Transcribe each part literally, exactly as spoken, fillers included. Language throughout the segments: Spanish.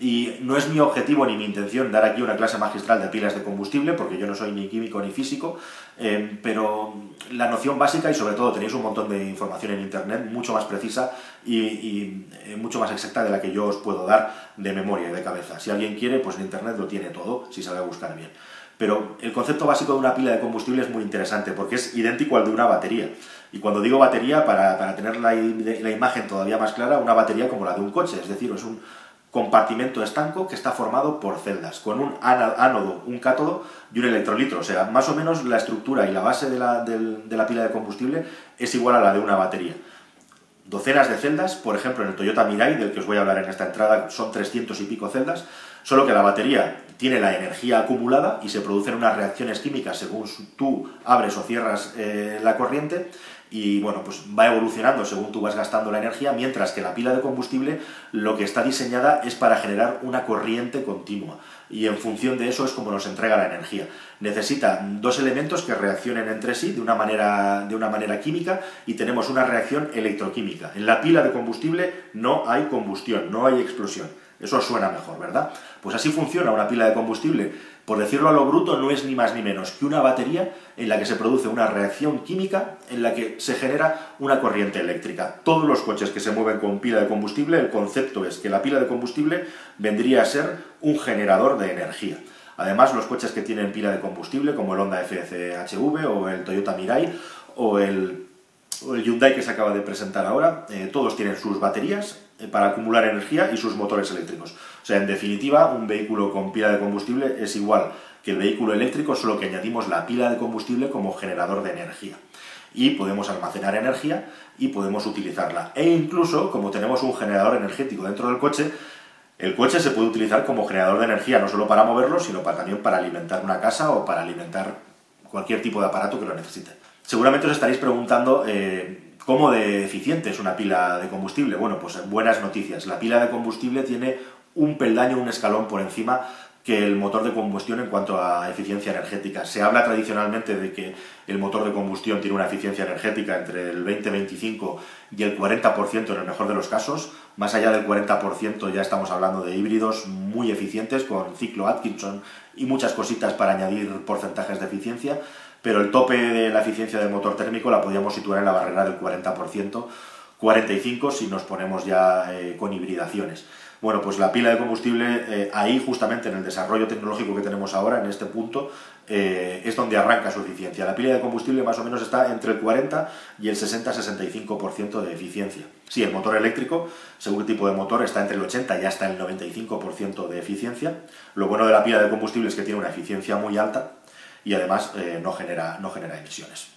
Y no es mi objetivo ni mi intención dar aquí una clase magistral de pilas de combustible, porque yo no soy ni químico ni físico, eh, pero la noción básica, y sobre todo tenéis un montón de información en internet mucho más precisa y, y eh, mucho más exacta de la que yo os puedo dar de memoria y de cabeza. Si alguien quiere, pues en internet lo tiene todo, si sabe buscar bien. Pero el concepto básico de una pila de combustible es muy interesante, porque es idéntico al de una batería. Y cuando digo batería, para, para tener la, la imagen todavía más clara, una batería como la de un coche, es decir, es un compartimento estanco que está formado por celdas, con un ánodo, un cátodo y un electrolitro. O sea, más o menos la estructura y la base de la, de, de la pila de combustible es igual a la de una batería. Docenas de celdas, por ejemplo, en el Toyota Mirai, del que os voy a hablar en esta entrada, son trescientas y pico celdas, solo que la batería tiene la energía acumulada y se producen unas reacciones químicas según tú abres o cierras eh, la corriente. Y bueno, pues va evolucionando según tú vas gastando la energía, mientras que la pila de combustible lo que está diseñada es para generar una corriente continua, y en función de eso es como nos entrega la energía. Necesita dos elementos que reaccionen entre sí de una manera, de una manera química, y tenemos una reacción electroquímica. En la pila de combustible no hay combustión, no hay explosión. Eso suena mejor, ¿verdad? Pues así funciona una pila de combustible. Por decirlo a lo bruto, no es ni más ni menos que una batería en la que se produce una reacción química en la que se genera una corriente eléctrica. Todos los coches que se mueven con pila de combustible, el concepto es que la pila de combustible vendría a ser un generador de energía. Además, los coches que tienen pila de combustible, como el Honda F C H V o el Toyota Mirai o el, o el Hyundai que se acaba de presentar ahora, eh, todos tienen sus baterías para acumular energía y sus motores eléctricos. O sea, en definitiva, un vehículo con pila de combustible es igual que el vehículo eléctrico, solo que añadimos la pila de combustible como generador de energía. Y podemos almacenar energía y podemos utilizarla. E incluso, como tenemos un generador energético dentro del coche, el coche se puede utilizar como generador de energía, no solo para moverlo, sino para, también para alimentar una casa o para alimentar cualquier tipo de aparato que lo necesite. Seguramente os estaréis preguntando Eh, ¿cómo de eficiente es una pila de combustible? Bueno, pues buenas noticias. La pila de combustible tiene un peldaño, un escalón por encima que el motor de combustión en cuanto a eficiencia energética. Se habla tradicionalmente de que el motor de combustión tiene una eficiencia energética entre el veinte, veinticinco y el cuarenta por ciento en el mejor de los casos. Más allá del cuarenta por ciento ya estamos hablando de híbridos muy eficientes con ciclo Atkinson y muchas cositas para añadir porcentajes de eficiencia. Pero el tope de la eficiencia del motor térmico la podíamos situar en la barrera del cuarenta por ciento, cuarenta y cinco por ciento si nos ponemos ya eh, con hibridaciones. Bueno, pues la pila de combustible, eh, ahí justamente en el desarrollo tecnológico que tenemos ahora, en este punto, eh, es donde arranca su eficiencia. La pila de combustible más o menos está entre el cuarenta y el sesenta a sesenta y cinco por ciento de eficiencia. Sí, el motor eléctrico, según el tipo de motor, está entre el ochenta y hasta el noventa y cinco por ciento de eficiencia. Lo bueno de la pila de combustible es que tiene una eficiencia muy alta, y además eh, no, genera, no genera emisiones.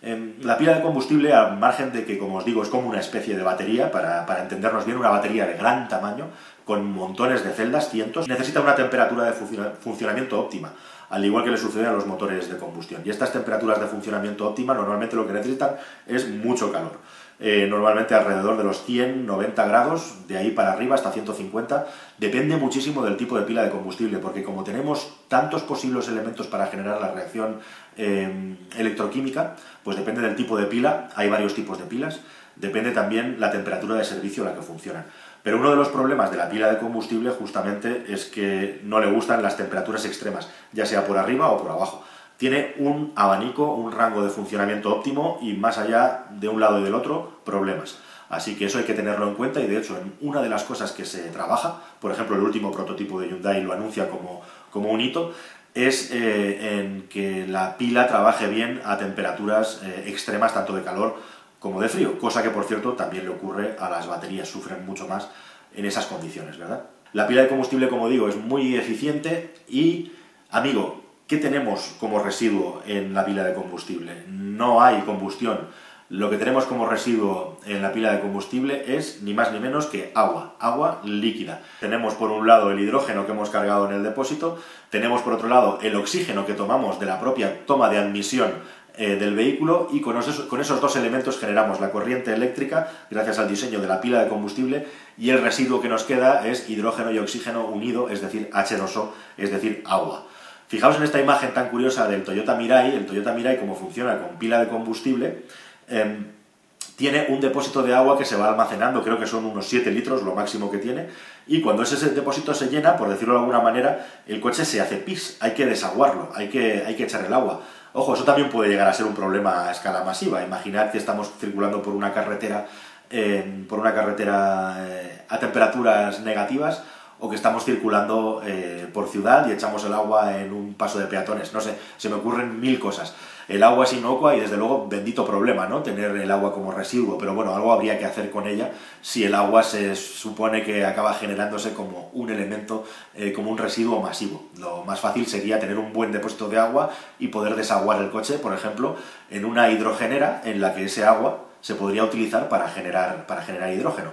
Eh, la pila de combustible, al margen de que, como os digo, es como una especie de batería, para, para entendernos bien, una batería de gran tamaño, con montones de celdas, cientos, necesita una temperatura de funciona, funcionamiento óptima, al igual que le sucede a los motores de combustión. Y estas temperaturas de funcionamiento óptima normalmente lo que necesitan es mucho calor. Eh, normalmente alrededor de los cien, noventa grados, de ahí para arriba hasta ciento cincuenta, depende muchísimo del tipo de pila de combustible, porque como tenemos tantos posibles elementos para generar la reacción eh, electroquímica, pues depende del tipo de pila, hay varios tipos de pilas, depende también la temperatura de servicio a la que funcionan. Pero uno de los problemas de la pila de combustible justamente es que no le gustan las temperaturas extremas, ya sea por arriba o por abajo. Tiene un abanico, un rango de funcionamiento óptimo y más allá de un lado y del otro, problemas. Así que eso hay que tenerlo en cuenta y de hecho en una de las cosas que se trabaja, por ejemplo el último prototipo de Hyundai lo anuncia como, como un hito, es eh, en que la pila trabaje bien a temperaturas eh, extremas tanto de calor como de frío, cosa que por cierto también le ocurre a las baterías, sufren mucho más en esas condiciones, ¿verdad? La pila de combustible, como digo, es muy eficiente y, amigo, ¿qué tenemos como residuo en la pila de combustible? No hay combustión. Lo que tenemos como residuo en la pila de combustible es ni más ni menos que agua, agua líquida. Tenemos por un lado el hidrógeno que hemos cargado en el depósito, tenemos por otro lado el oxígeno que tomamos de la propia toma de admisión eh, del vehículo y con esos, con esos dos elementos generamos la corriente eléctrica gracias al diseño de la pila de combustible y el residuo que nos queda es hidrógeno y oxígeno unido, es decir, hache dos o, es decir, agua. Fijaos en esta imagen tan curiosa del Toyota Mirai. El Toyota Mirai, como funciona con pila de combustible, eh, tiene un depósito de agua que se va almacenando, creo que son unos siete litros lo máximo que tiene, y cuando ese depósito se llena, por decirlo de alguna manera, el coche se hace pis, hay que desaguarlo, hay que, hay que echar el agua. Ojo, eso también puede llegar a ser un problema a escala masiva. Imaginad que estamos circulando por una carretera, eh, por una carretera eh, a temperaturas negativas, o que estamos circulando eh, por ciudad y echamos el agua en un paso de peatones, no sé, se me ocurren mil cosas. El agua es inocua y desde luego bendito problema, ¿no? Tener el agua como residuo, pero bueno, algo habría que hacer con ella si el agua se supone que acaba generándose como un elemento, eh, como un residuo masivo. Lo más fácil sería tener un buen depósito de agua y poder desaguar el coche, por ejemplo, en una hidrogenera en la que ese agua se podría utilizar para generar, para generar hidrógeno.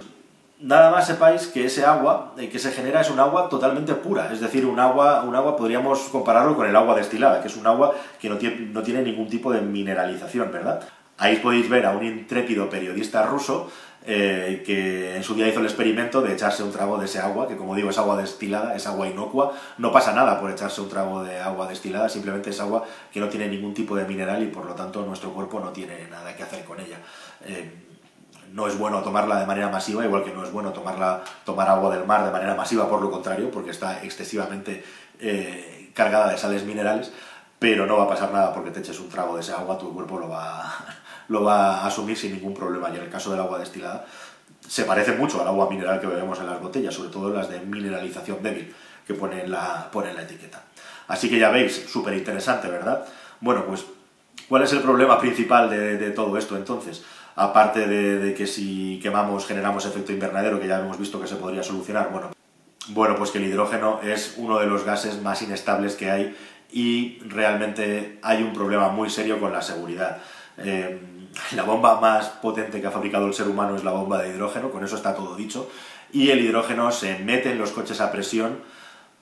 Nada más sepáis que ese agua que se genera es un agua totalmente pura, es decir, un agua, un agua podríamos compararlo con el agua destilada, que es un agua que no tiene, no tiene ningún tipo de mineralización, ¿verdad? Ahí podéis ver a un intrépido periodista ruso eh, que en su día hizo el experimento de echarse un trago de ese agua, que como digo es agua destilada, es agua inocua, no pasa nada por echarse un trago de agua destilada, simplemente es agua que no tiene ningún tipo de mineral y por lo tanto nuestro cuerpo no tiene nada que hacer con ella. Eh, No es bueno tomarla de manera masiva, igual que no es bueno tomarla, tomar agua del mar de manera masiva, por lo contrario, porque está excesivamente eh, cargada de sales minerales, pero no va a pasar nada porque te eches un trago de ese agua, tu cuerpo lo va, lo va a asumir sin ningún problema. Y en el caso del agua destilada, se parece mucho al agua mineral que bebemos en las botellas, sobre todo las de mineralización débil que pone en la, pone en la etiqueta. Así que ya veis, súper interesante, ¿verdad? Bueno, pues, ¿cuál es el problema principal de, de todo esto, entonces? Aparte de, de que si quemamos generamos efecto invernadero, que ya hemos visto que se podría solucionar, bueno, bueno, pues que el hidrógeno es uno de los gases más inestables que hay y realmente hay un problema muy serio con la seguridad. Eh, la bomba más potente que ha fabricado el ser humano es la bomba de hidrógeno, con eso está todo dicho, y el hidrógeno se mete en los coches a presión.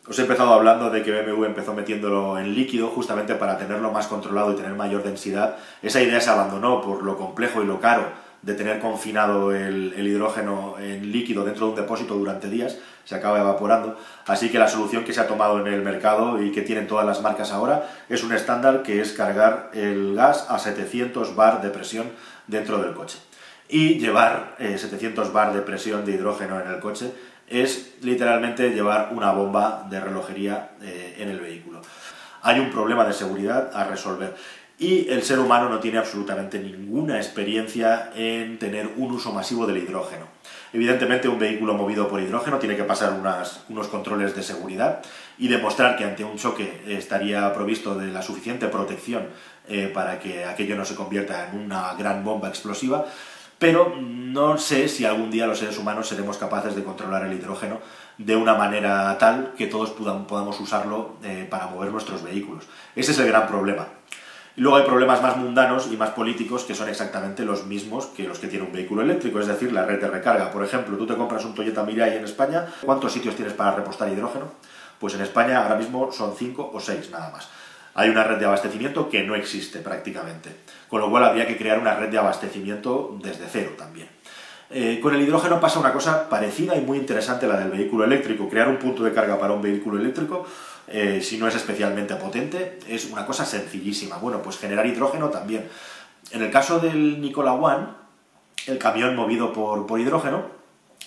Os he empezado hablando de que B M W empezó metiéndolo en líquido justamente para tenerlo más controlado y tener mayor densidad. Esa idea se abandonó por lo complejo y lo caro de tener confinado el, el hidrógeno en líquido dentro de un depósito durante días, se acaba evaporando. Así que la solución que se ha tomado en el mercado y que tienen todas las marcas ahora es un estándar que es cargar el gas a setecientos bar de presión dentro del coche. Y llevar eh, setecientos bar de presión de hidrógeno en el coche es literalmente llevar una bomba de relojería eh, en el vehículo. Hay un problema de seguridad a resolver y el ser humano no tiene absolutamente ninguna experiencia en tener un uso masivo del hidrógeno. Evidentemente un vehículo movido por hidrógeno tiene que pasar unas, unos controles de seguridad y demostrar que ante un choque estaría provisto de la suficiente protección eh, para que aquello no se convierta en una gran bomba explosiva. Pero no sé si algún día los seres humanos seremos capaces de controlar el hidrógeno de una manera tal que todos podamos usarlo eh, para mover nuestros vehículos. Ese es el gran problema. Y luego hay problemas más mundanos y más políticos que son exactamente los mismos que los que tiene un vehículo eléctrico, es decir, la red de recarga. Por ejemplo, tú te compras un Toyota Mirai en España, ¿cuántos sitios tienes para repostar hidrógeno? Pues en España ahora mismo son cinco o seis nada más. Hay una red de abastecimiento que no existe prácticamente, con lo cual habría que crear una red de abastecimiento desde cero también. Eh, con el hidrógeno pasa una cosa parecida y muy interesante a la del vehículo eléctrico. Crear un punto de carga para un vehículo eléctrico, eh, si no es especialmente potente, es una cosa sencillísima. Bueno, pues generar hidrógeno también. En el caso del Nikola One, el camión movido por, por hidrógeno,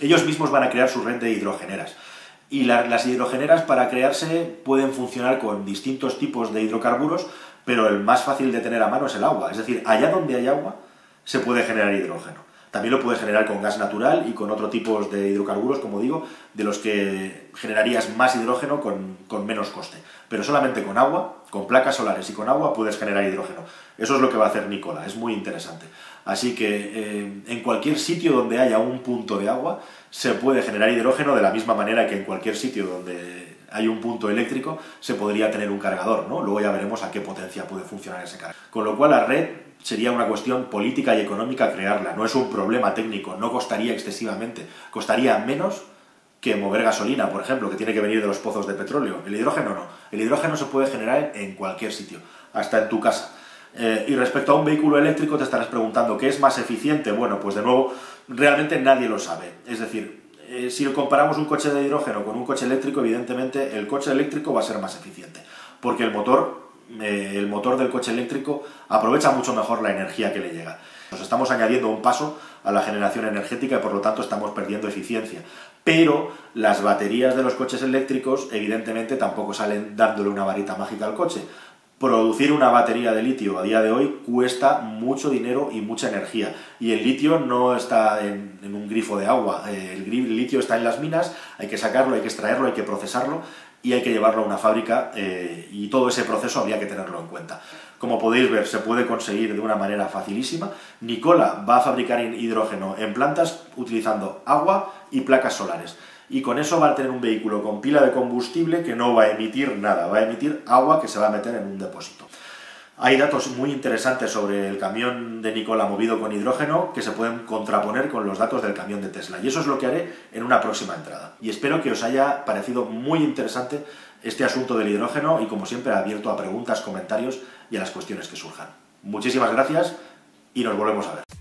ellos mismos van a crear su red de hidrogeneras. Y las hidrogeneras para crearse pueden funcionar con distintos tipos de hidrocarburos, pero el más fácil de tener a mano es el agua. Es decir, allá donde hay agua se puede generar hidrógeno. También lo puedes generar con gas natural y con otro tipo de hidrocarburos, como digo, de los que generarías más hidrógeno con, con menos coste. Pero solamente con agua, con placas solares y con agua puedes generar hidrógeno. Eso es lo que va a hacer Nikola, es muy interesante. Así que eh, en cualquier sitio donde haya un punto de agua se puede generar hidrógeno de la misma manera que en cualquier sitio donde hay un punto eléctrico se podría tener un cargador, ¿no? Luego ya veremos a qué potencia puede funcionar ese cargador. Con lo cual la red sería una cuestión política y económica crearla, no es un problema técnico, no costaría excesivamente, costaría menos que mover gasolina, por ejemplo, que tiene que venir de los pozos de petróleo. El hidrógeno no, el hidrógeno se puede generar en cualquier sitio, hasta en tu casa. Eh, y respecto a un vehículo eléctrico te estarás preguntando ¿qué es más eficiente? Bueno, pues de nuevo, realmente nadie lo sabe, es decir, eh, si comparamos un coche de hidrógeno con un coche eléctrico, evidentemente el coche eléctrico va a ser más eficiente, porque el motor, eh, el motor del coche eléctrico aprovecha mucho mejor la energía que le llega. Nos estamos añadiendo un paso a la generación energética y por lo tanto estamos perdiendo eficiencia. Pero las baterías de los coches eléctricos evidentemente tampoco salen dándole una varita mágica al coche. Producir una batería de litio a día de hoy cuesta mucho dinero y mucha energía. Y el litio no está en, en un grifo de agua. El litio está en las minas, hay que sacarlo, hay que extraerlo, hay que procesarlo y hay que llevarlo a una fábrica, eh, y todo ese proceso habría que tenerlo en cuenta. Como podéis ver, se puede conseguir de una manera facilísima. Nikola va a fabricar hidrógeno en plantas utilizando agua y placas solares. Y con eso va a tener un vehículo con pila de combustible que no va a emitir nada, va a emitir agua que se va a meter en un depósito. Hay datos muy interesantes sobre el camión de Nikola movido con hidrógeno que se pueden contraponer con los datos del camión de Tesla. Y eso es lo que haré en una próxima entrada. Y espero que os haya parecido muy interesante este asunto del hidrógeno y, como siempre, abierto a preguntas, comentarios y a las cuestiones que surjan. Muchísimas gracias y nos volvemos a ver.